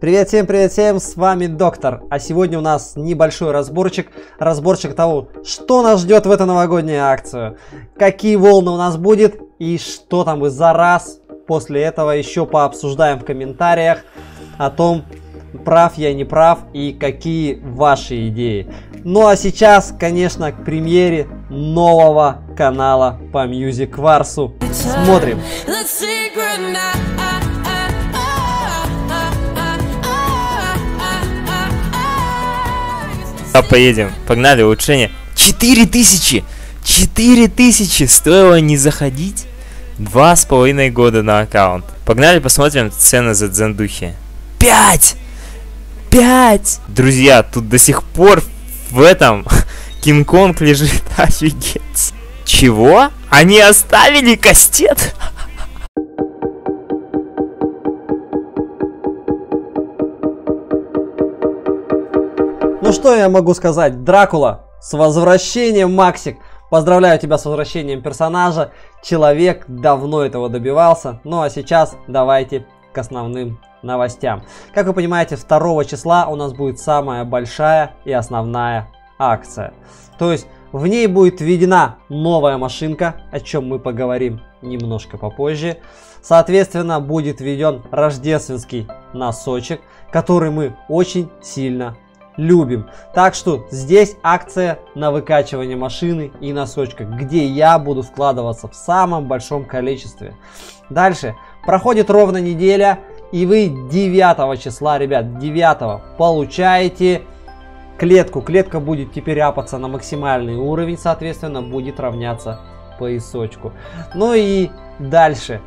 Привет всем, с вами Доктор. А сегодня у нас небольшой разборчик того, что нас ждет в эту новогоднюю акцию. Какие волны у нас будет и что там из-за раз. После этого еще пообсуждаем в комментариях о том, прав я, не прав и какие ваши идеи. Ну а сейчас, конечно, к премьере нового канала по Music Wars. Смотрим. Поедем, погнали, улучшение. 4000 стоило не заходить 2,5 года на аккаунт. Погнали, посмотрим цены за дзендухи. 5! Друзья, тут до сих пор в этом Кинг-Конг лежит, офигеть. Чего? Они оставили кастет? Ну что я могу сказать, Дракула, с возвращением, Максик. Поздравляю тебя с возвращением персонажа. Человек давно этого добивался. Ну а сейчас давайте к основным новостям. Как вы понимаете, 2 числа у нас будет самая большая и основная акция. То есть в ней будет введена новая машинка, о чем мы поговорим немножко попозже. Соответственно, будет введен рождественский носочек, который мы очень сильно любим. Так что здесь акция на выкачивание машины и носочка, где я буду вкладываться в самом большом количестве. Дальше. Проходит ровно неделя, и вы 9 числа, ребят, 9 получаете клетку. Клетка будет теперь апаться на максимальный уровень, соответственно, будет равняться поясочку. Ну и дальше.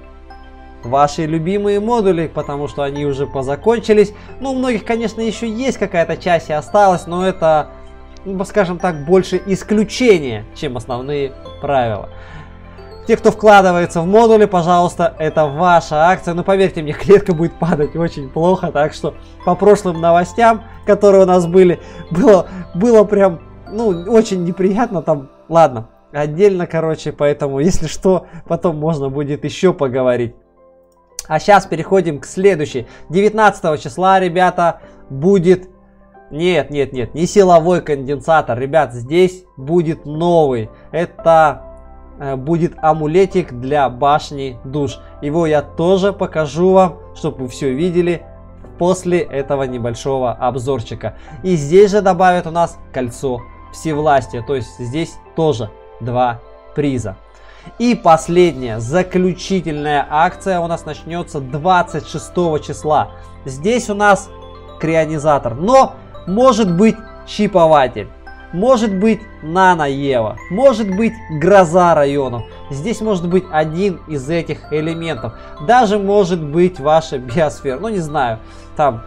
Ваши любимые модули, потому что они уже позакончились. Ну, у многих, конечно, еще есть какая-то часть и осталась, но это, ну, скажем так, больше исключение, чем основные правила. Те, кто вкладывается в модули, пожалуйста, это ваша акция. Но поверьте мне, клетка будет падать очень плохо, так что по прошлым новостям, которые у нас были, было прям, ну, очень неприятно там, ладно, отдельно, короче, поэтому, если что, потом можно будет еще поговорить. А сейчас переходим к следующей. 19 числа, ребята, будет... Нет, не силовой конденсатор. Ребят, здесь будет новый. Это будет амулетик для башни душ. Его я тоже покажу вам, чтобы вы все видели после этого небольшого обзорчика. И здесь же добавят у нас кольцо всевластия. То есть здесь тоже 2 приза. И последняя, заключительная акция у нас начнется 26 числа. Здесь у нас крионизатор, но может быть чипователь, может быть наноева, может быть гроза районов. Здесь может быть один из этих элементов. Даже может быть ваша биосфера, ну не знаю, там...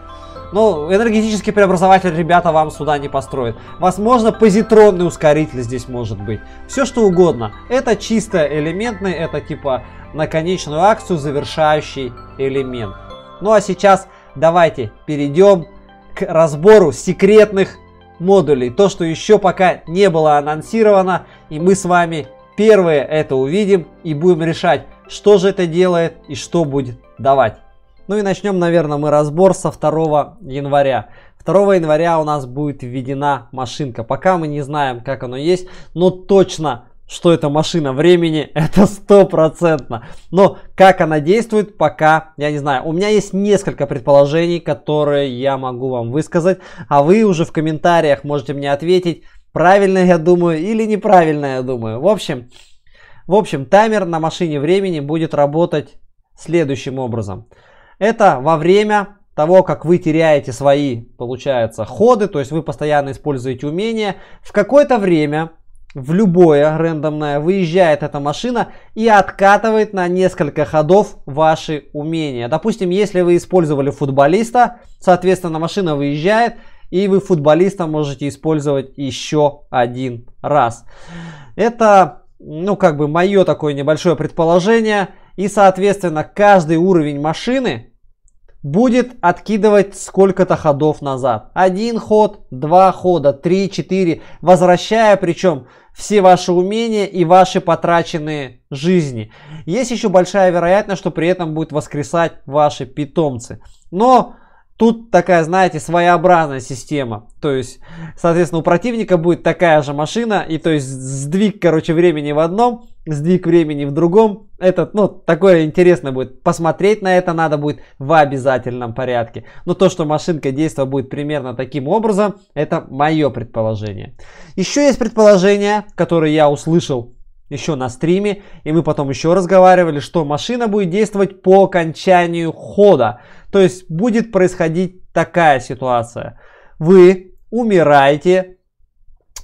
Ну, энергетический преобразователь, ребята, вам сюда не построит. Возможно, позитронный ускоритель здесь может быть. Все что угодно. Это чисто элементный, это типа на конечную акцию завершающий элемент. Ну а сейчас давайте перейдем к разбору секретных модулей. То, что еще пока не было анонсировано. И мы с вами первые это увидим и будем решать, что же это делает и что будет давать. Ну и начнем, наверное, мы разбор со 2 января. 2 января у нас будет введена машинка. Пока мы не знаем, как оно есть, но точно, что это машина времени, это 100%. Но как она действует, пока я не знаю. У меня есть несколько предположений, которые я могу вам высказать, а вы уже в комментариях можете мне ответить, правильно я думаю или неправильно я думаю. В общем, таймер на машине времени будет работать следующим образом. Это во время того, как вы теряете свои, получается, ходы, то есть вы постоянно используете умения. В какое-то время, в любое рандомное, выезжает эта машина и откатывает на несколько ходов ваши умения. Допустим, если вы использовали футболиста, соответственно, машина выезжает, и вы футболиста можете использовать еще один раз. Это, ну, как бы мое такое небольшое предположение. И, соответственно, каждый уровень машины будет откидывать сколько-то ходов назад. 1 ход, 2 хода, 3, 4, возвращая причем все ваши умения и ваши потраченные жизни. Есть еще большая вероятность, что при этом будет воскресать ваши питомцы. Но Тут такая, знаете, своеобразная система. То есть, соответственно, у противника будет такая же машина. И то есть сдвиг, короче, времени в одном, сдвиг времени в другом. Это, ну, такое интересно будет. Посмотреть на это надо будет в обязательном порядке. Но то, что машинка действия будет примерно таким образом, это мое предположение. Еще есть предположение, которое я услышал еще на стриме, и мы потом еще разговаривали, что машина будет действовать по окончанию хода. То есть будет происходить такая ситуация. Вы умираете,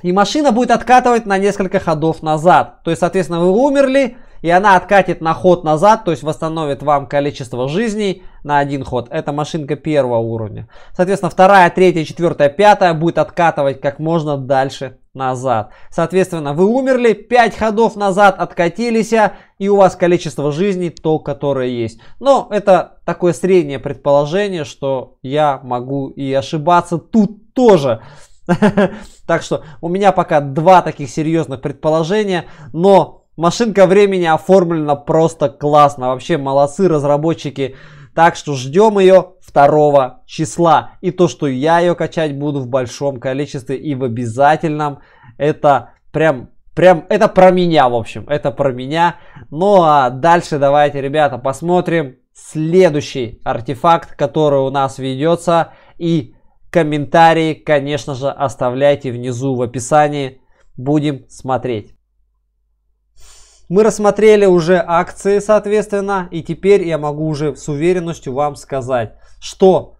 и машина будет откатывать на несколько ходов назад. То есть, соответственно, вы умерли, и она откатит на ход назад, то есть восстановит вам количество жизней на один ход. Это машинка первого уровня. Соответственно, вторая, третья, четвертая, пятая будет откатывать как можно дальше назад. Соответственно, вы умерли, 5 ходов назад откатились, и у вас количество жизней то, которое есть. Но это такое среднее предположение, что я могу и ошибаться тут тоже. Так что у меня пока два таких серьезных предположения, но машинка времени оформлена просто классно. Вообще молодцы разработчики. Так что ждем ее 2 числа. И то, что я ее качать буду в большом количестве и в обязательном, это прям, это про меня, в общем. Это про меня. Ну а дальше давайте, ребята, посмотрим следующий артефакт, который у нас ведется. И комментарии, конечно же, оставляйте внизу в описании. Будем смотреть. Мы рассмотрели уже акции, соответственно, и теперь я могу уже с уверенностью вам сказать, что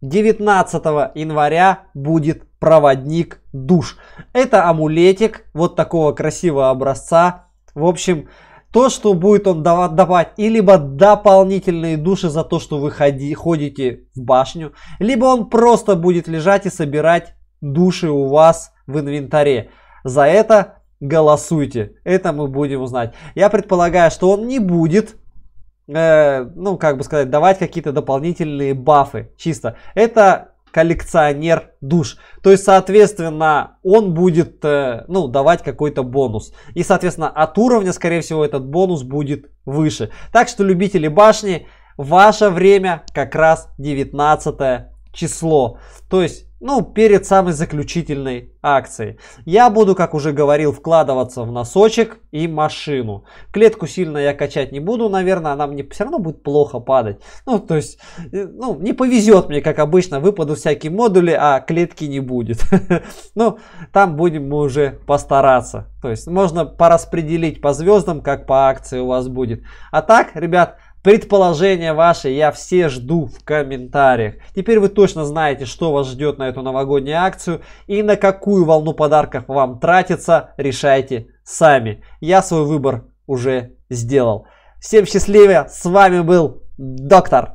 19 января будет проводник душ. Это амулетик вот такого красивого образца. В общем, то, что будет он давать и либо дополнительные души за то, что вы ходите в башню, либо он просто будет лежать и собирать души у вас в инвентаре. За это голосуйте, это мы будем узнать. Я предполагаю, что он не будет, ну, как бы сказать, давать какие-то дополнительные бафы. Чисто. Это коллекционер душ. То есть, соответственно, он будет, ну, давать какой-то бонус. И, соответственно, от уровня, скорее всего, этот бонус будет выше. Так что, любители башни, ваше время как раз 19 число. То есть, ну, перед самой заключительной акцией. Я буду, как уже говорил, вкладываться в носочек и машину. Клетку сильно я качать не буду, наверное, она мне все равно будет плохо падать. Ну, то есть, ну, не повезет мне, как обычно, выпадут всякие модули, а клетки не будет. Ну, там будем мы уже постараться. То есть, можно пораспределить по звездам, как по акции у вас будет. А так, ребят, предположения ваши я все жду в комментариях. Теперь вы точно знаете, что вас ждет на эту новогоднюю акцию и на какую волну подарков вам тратится, решайте сами. Я свой выбор уже сделал. Всем счастливо, с вами был Доктор.